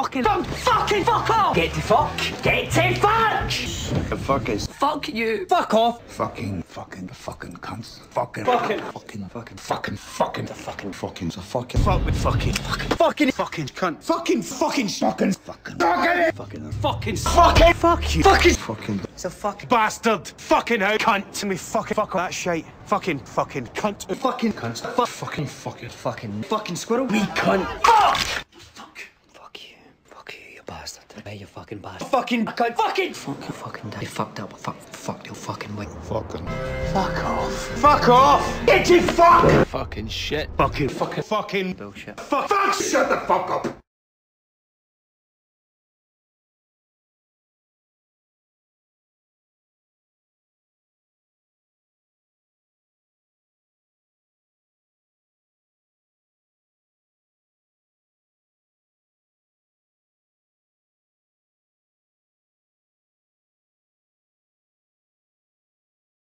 fucking... Don't fucking fuck off! Get to fuck! Get to fuck! The fuck is... Fuck you! Fuck off! Fucking cunts. Fucking. Fuck with fucking cunt. Fucking. Fuck you. Fucking. It's a fucking bastard. Fucking out. Cunt. Me fucking fuck that shit. Fucking cunt. Fucking cunts. Fucking squirrel. Me cunt. Fuck! Bastard. Hey, you fucking bastard. Fucking die. You fucked up. Fuck you fucking wait. Fuck off. Fuck off! Get you fuck! Fucking shit. Bullshit. Fuck shut the fuck up!